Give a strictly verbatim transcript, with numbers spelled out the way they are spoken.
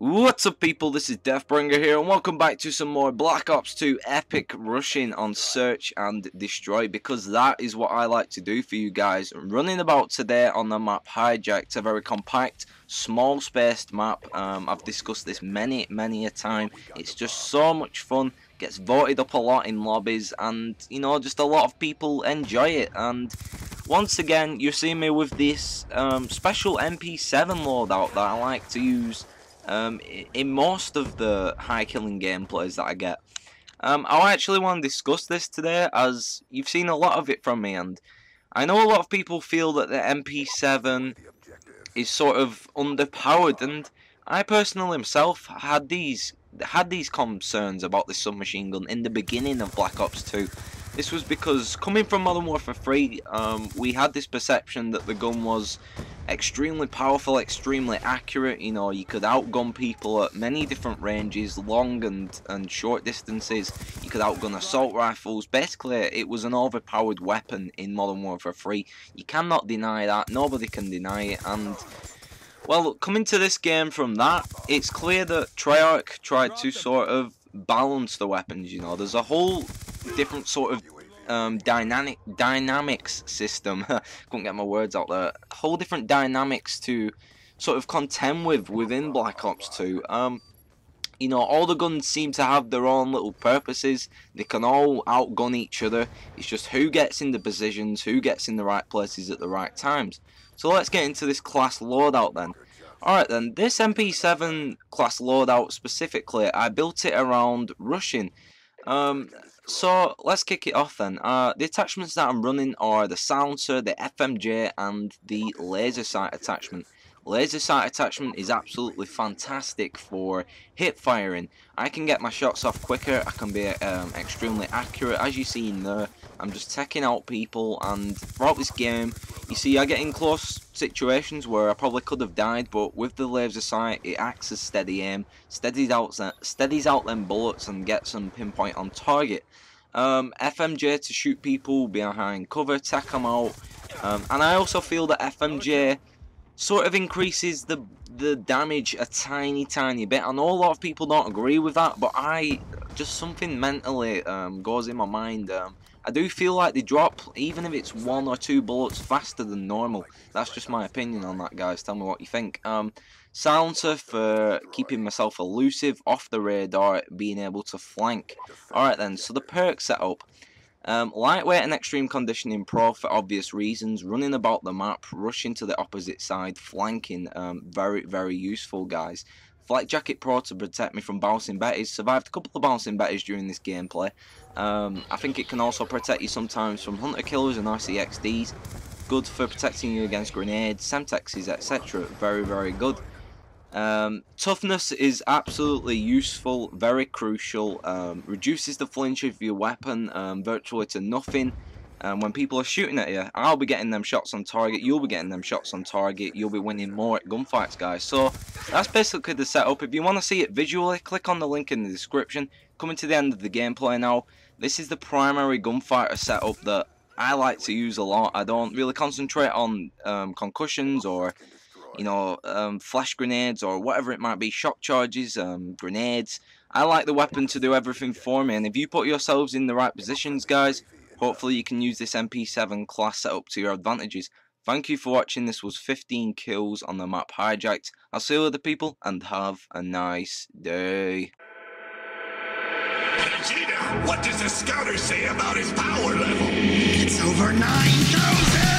What's up people, this is Deathbringer here and welcome back to some more Black Ops two epic rushing on search and destroy, because that is what I like to do for you guys. Running about today on the map Hijacked. It's a very compact, small spaced map. um, I've discussed this many many a time. It's just so much fun, gets voted up a lot in lobbies, and you know, just a lot of people enjoy it. And once again you've seen me with this um, special M P seven loadout that I like to use Um, in most of the high killing gameplays that I get. Um, I actually want to discuss this today, as you've seen a lot of it from me, and I know a lot of people feel that the M P seven is sort of underpowered, and I personally myself had these had these concerns about this submachine gun in the beginning of Black Ops two. This was because, coming from Modern Warfare three, um, we had this perception that the gun was extremely powerful, extremely accurate. You know, you could outgun people at many different ranges, long and, and short distances. You could outgun assault rifles. Basically, it was an overpowered weapon in Modern Warfare three. You cannot deny that. Nobody can deny it. And, well, coming to this game from that, it's clear that Treyarch tried to sort of balance the weapons, you know. There's a whole different sort of Um, dynamic dynamics system. Couldn't get my words out there. Whole different dynamics to sort of contend with within Black Ops two. Um, you know, all the guns seem to have their own little purposes. They can all outgun each other. It's just who gets in the positions, who gets in the right places at the right times. So let's get into this class loadout then. Alright then, this M P seven class loadout specifically, I built it around rushing. Um, so let's kick it off then. Uh, the attachments that I'm running are the silencer, the F M J and the laser sight attachment. Laser sight attachment is absolutely fantastic for hip firing. I can get my shots off quicker, I can be um, extremely accurate. As you see in there, I'm just taking out people, and throughout this game you see I get in close situations where I probably could have died, but with the laser sight it acts as steady aim, steadies out, steadies out them bullets and gets them pinpoint on target. Um, F M J to shoot people behind cover, take them out, um, and I also feel that F M J sort of increases the the damage a tiny tiny bit. I know a lot of people don't agree with that, but I just, something mentally um, goes in my mind. um, I do feel like they drop, even if it's one or two bullets faster than normal. That's just my opinion on that, guys, tell me what you think. Um, silencer for keeping myself elusive, off the radar, being able to flank. Alright then, so the perk setup. Um, lightweight and extreme conditioning pro for obvious reasons. Running about the map, rushing to the opposite side, flanking, um, very, very useful, guys. Flak jacket pro to protect me from bouncing betties. Survived a couple of bouncing betties during this gameplay. Um, I think it can also protect you sometimes from hunter killers and R C X Ds. Good for protecting you against grenades, Semtexes, et cetera. Very, very good. Um, toughness is absolutely useful, very crucial. Um, reduces the flinch of your weapon um, virtually to nothing. Um, when people are shooting at you, I'll be getting them shots on target, you'll be getting them shots on target, you'll be winning more at gunfights, guys. So that's basically the setup. If you want to see it visually, click on the link in the description. Coming to the end of the gameplay now, this is the primary gunfighter setup that I like to use a lot. I don't really concentrate on um, concussions or, you know, um, flash grenades or whatever it might be, shock charges, um, grenades. I like the weapon to do everything for me, and if you put yourselves in the right positions, guys, hopefully you can use this M P seven class setup to your advantages. Thank you for watching. This was fifteen kills on the map Hijacked. I'll see you later people, and have a nice day. Hey Gina, what does the scouter say about his power level? It's over nine thousand!